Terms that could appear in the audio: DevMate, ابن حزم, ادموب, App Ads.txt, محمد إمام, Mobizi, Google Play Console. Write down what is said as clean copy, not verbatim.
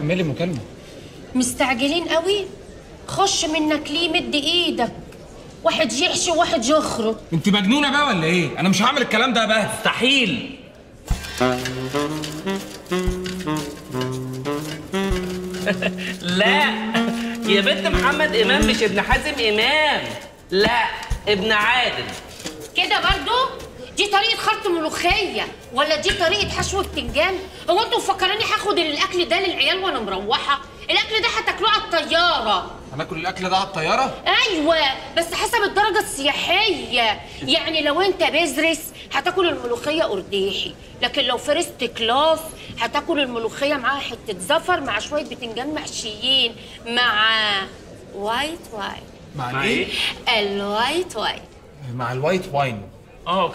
كملي مكالمة. مستعجلين قوي؟ خش منك ليه؟ مد ايدك. واحد يحشي وواحد يخرط. انت مجنونة بقى ولا ايه؟ انا مش هعمل الكلام ده بقى، مستحيل. لا يا بنت، محمد إمام مش ابن حزم إمام، لا ابن عادل. كده برضو؟ دي طريقة خلط ملوخية ولا دي طريقة حشو بتنجان؟ هو انتوا مفكراني هاخد الأكل ده للعيال وأنا مروحة؟ الأكل ده هتاكلوه على الطيارة. هناكل الأكل ده على الطيارة؟ أيوه، بس حسب الدرجة السياحية، يعني لو أنت بزرس هتاكل الملوخية قرديحي، لكن لو فيرست كلاس هتاكل الملوخية معاها حتة زفر مع شوية بتنجان محشيين مع وايت واين. مع إيه؟ الوايت واين. مع الوايت واين. أوكي.